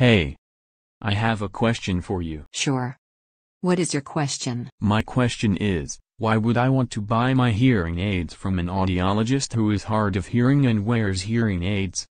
Hey, I have a question for you. Sure. What is your question? My question is, why would I want to buy my hearing aids from an audiologist who is hard of hearing and wears hearing aids?